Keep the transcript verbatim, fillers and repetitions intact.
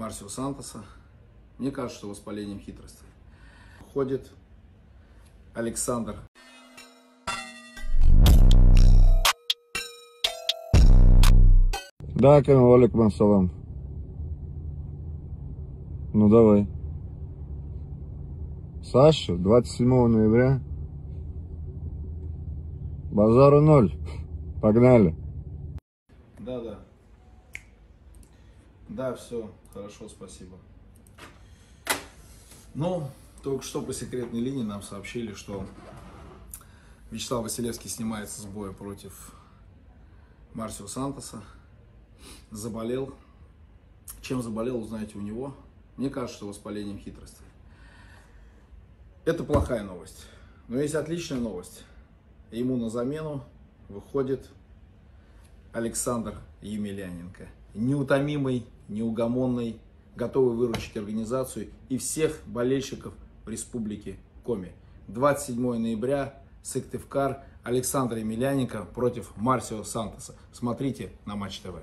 Марсио Сантоса. Мне кажется, что воспалением хитрости. Ходит Александр. Да, каму алейкум ассалам. Ну давай. Саша, двадцать седьмого ноября. Базару ноль. Погнали. Да, да. Да, все, хорошо, спасибо. Ну, только что по секретной линии нам сообщили, что Вячеслав Василевский снимается с боя против Марсио Сантоса. Заболел. Чем заболел, узнаете у него. Мне кажется, что воспалением хитрости. Это плохая новость. Но есть отличная новость. Ему на замену выходит Александр Емельяненко. Неутомимый, неугомонный, готовый выручить организацию и всех болельщиков Республики Коми. двадцать седьмого ноября, Сыктывкар, Александр Емельяненко против Марсио Сантоса. Смотрите на Матч ТВ.